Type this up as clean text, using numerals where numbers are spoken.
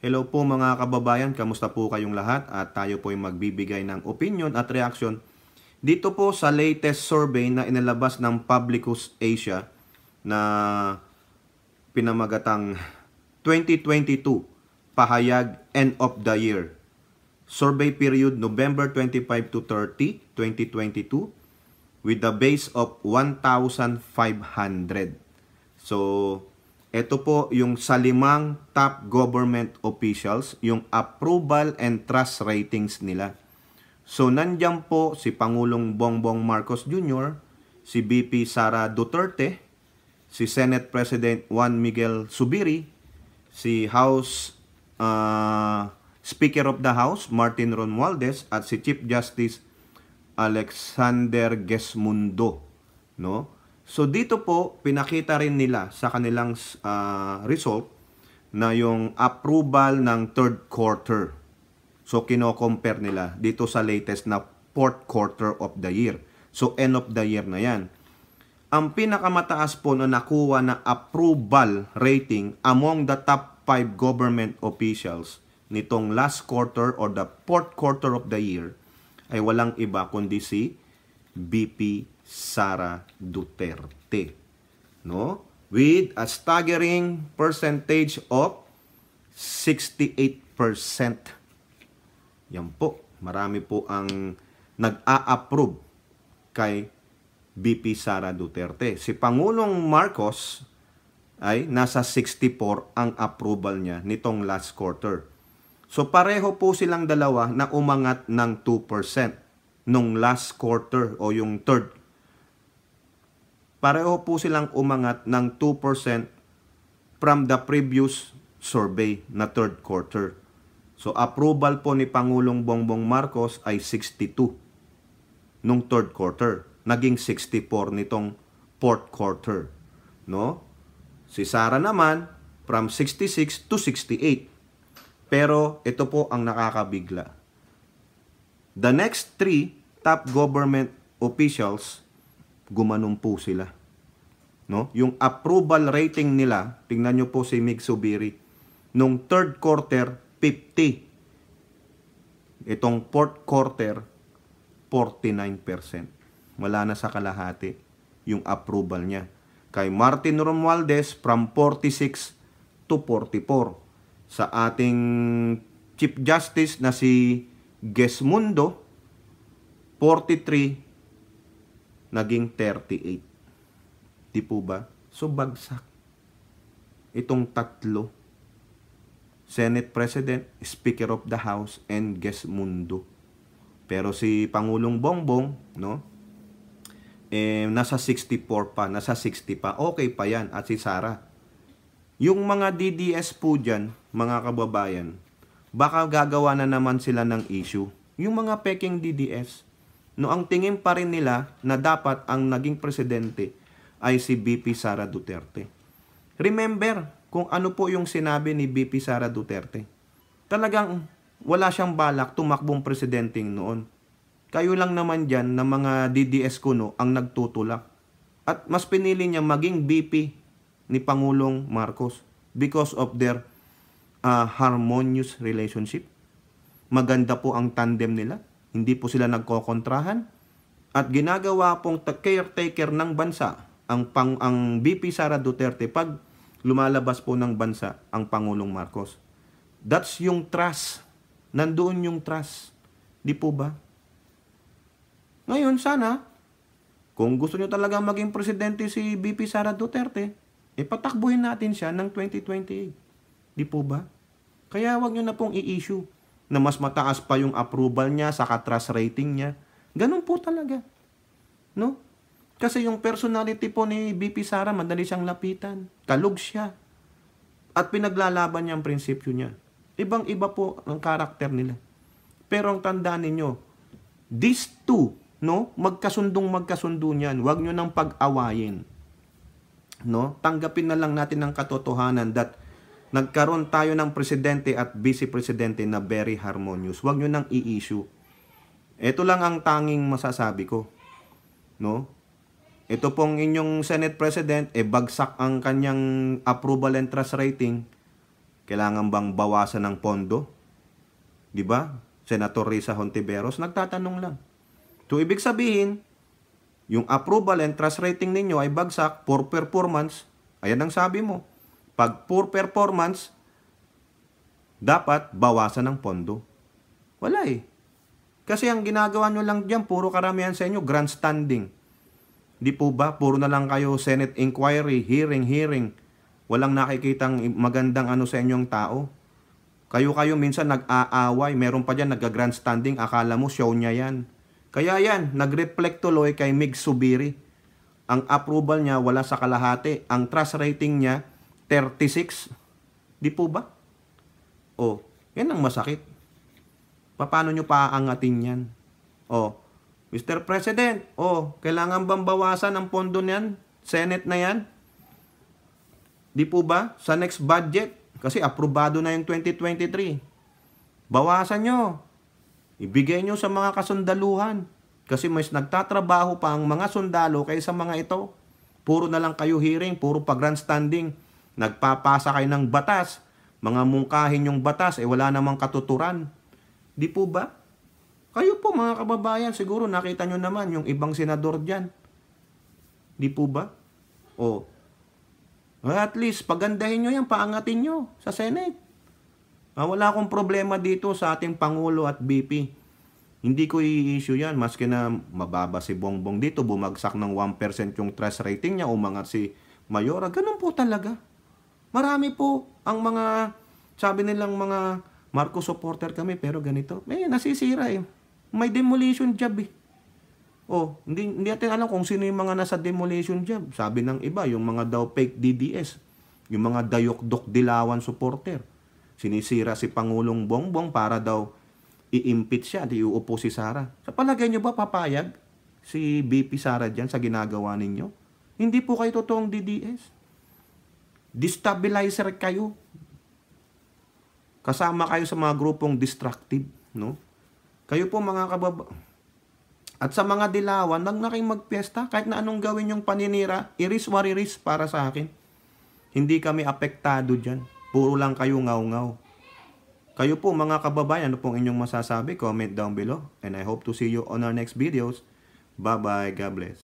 Hello po mga kababayan, kamusta po kayong lahat? At tayo po ay magbibigay ng opinion at reaction dito po sa latest survey na inilabas ng Publicus Asia na pinamagatang 2022 Pahayag End of the Year. Survey period November 25 to 30, 2022 with the base of 1,500. So, ito po yung sa 5 top government officials, yung approval and trust ratings nila. So, nandiyan po si Pangulong Bongbong Marcos Jr., si BP Sara Duterte, si Senate President Juan Miguel Zubiri, si House Speaker of the House Martin Romualdez at si Chief Justice Alexander Gesmundo, no? So dito po pinakita rin nila sa kanilang result na yung approval ng third quarter. So, kino-compare nila dito sa latest na fourth quarter of the year. So, end of the year na yan. Ang pinakamataas po na nakuha na approval rating among the top 5 government officials nitong last quarter or the fourth quarter of the year ay walang iba kundi si BP Sara Duterte, no? With a staggering percentage of 68%. Yan po, marami po ang nag-a-approve kay BP Sara Duterte. Si Pangulong Marcos ay nasa 64 ang approval niya nitong last quarter. So pareho po silang dalawa na umangat ng 2% nung last quarter o yung third. Pareho po silang umangat ng 2% from the previous survey na third quarter. So, approval po ni Pangulong Bongbong Marcos ay 62 nung third quarter. Naging 64 nitong fourth quarter, no? Si Sara naman, from 66 to 68. Pero, ito po ang nakakabigla. The next 3 top government officials, gumanon po sila, no? Yung approval rating nila, tingnan nyo po si Mig Zubiri, nung third quarter, 50. Itong fourth quarter, 49%. Wala na sa kalahati yung approval niya. Kay Martin Romualdez, from 46 to 44. Sa ating Chief Justice na si Gesmundo, 43, naging 38. Di po ba? So, bagsak itong tatlo. Senate President, Speaker of the House, and Gesmundo. Pero si Pangulong Bongbong, no? Nasa 64 pa, nasa 60 pa. Okay pa yan. At si Sara. Yung mga DDS po dyan, mga kababayan, baka gagawa na naman sila ng issue. Yung mga peking DDS, no, ang tingin pa rin nila na dapat ang naging presidente ay si BP Sara Duterte. Remember, kung ano po yung sinabi ni BP Sara Duterte. Talagang wala siyang balak tumakbong presidenteng noon. Kayo lang naman dyan na mga DDS kuno ang nagtutulak. At mas pinili niya maging BP ni Pangulong Marcos because of their harmonious relationship. Maganda po ang tandem nila. Hindi po sila nagkokontrahan. At ginagawa pong caretaker ng bansa ang BP Sara Duterte pag lumalabas po ng bansa ang Pangulong Marcos. That's yung trust. Nandoon yung trust. Di po ba? Ngayon, sana, kung gusto nyo talaga maging presidente si BP Sara Duterte, ipatakbuhin natin siya ng 2028. Di po ba? Kaya wag nyo na pong i-issue na mas mataas pa yung approval niya, saka trust rating niya. Ganun po talaga, no? Kasi yung personality po ni BP Sara, madali siyang lapitan. Kalug siya. At pinaglalaban niya ang prinsipyo niya. Ibang-iba po ang karakter nila. Pero ang tandaan ninyo, these two, no, magkasundo niyan. Huwag nyo nang pag-awayin, no? Tanggapin na lang natin ang katotohanan that nagkaroon tayo ng presidente at vice-presidente na very harmonious. Huwag nyo nang i-issue. Ito lang ang tanging masasabi ko, no? Ito pong inyong Senate President, bagsak ang kanyang approval and trust rating. Kailangan bang bawasan ng pondo? Di ba? Senator Risa Hontiveros, nagtatanong lang. So, ibig sabihin, yung approval and trust rating ninyo ay bagsak, poor performance. Ayan ang sabi mo. Pag poor performance, dapat bawasan ng pondo. Wala eh. Kasi ang ginagawa nyo lang dyan, puro karamihan sa inyo, grandstanding. Di po ba? Puro na lang kayo Senate inquiry, hearing. Walang nakikitang magandang ano sa inyong tao. Kayo minsan nag-aaway. Meron pa dyan nag-grandstanding. Akala mo show niya yan. Kaya yan, nag-reflect tuloy kay Mig Zubiri. Ang approval niya wala sa kalahati. Ang trust rating niya 36. Di po ba? O, yan ang masakit. Paano nyo paaangatin yan? O, Mr. President, o, kailangan bang bawasan ang pondo niyan? Senate na yan? Di po ba? Sa next budget, kasi aprobado na yung 2023. Bawasan nyo. Ibigay nyo sa mga kasundaluhan. Kasi mas nagtatrabaho pa ang mga sundalo kaysa mga ito. Puro na lang kayo hearing, puro pa grandstanding. Nagpapasa kayo ng batas. Mga mungkahin yung batas, eh wala namang katuturan. Di po ba? Kayo po mga kababayan, siguro nakita nyo naman yung ibang senador dyan. Di po ba? O, at least, pagandahin nyo yan, paangatin nyo sa Senate. Wala akong problema dito sa ating Pangulo at BP. Hindi ko i-issue yan, maski na mababa si Bongbong dito, bumagsak ng 1% yung trust rating niya, umangat si Mayora. Ganun po talaga. Marami po ang mga, sabi nilang mga Marcos supporter kami, pero ganito. Nasisira eh. May demolition job eh. Hindi natin alam kung sino yung mga nasa demolition job. Sabi ng iba, yung mga daw fake DDS. Yung mga dayok-dok dilawan supporter. Sinisira si Pangulong Bongbong para daw i-impeach siya at iuupo si Sara. Sa palagay nyo ba papayag si BP Sara dyan sa ginagawa ninyo? Hindi po kayo totoong DDS. Destabilizer kayo. Kasama kayo sa mga grupong destructive. No? Kayo po mga kababayan. At sa mga dilawan, nang naking magpiesta, kahit na anong gawin yung paninira, iris wariris para sa akin. Hindi kami apektado dyan. Puro lang kayo ngaw-ngaw. Kayo po mga kababayan, ano pong inyong masasabi? Comment down below. And I hope to see you on our next videos. Bye-bye. God bless.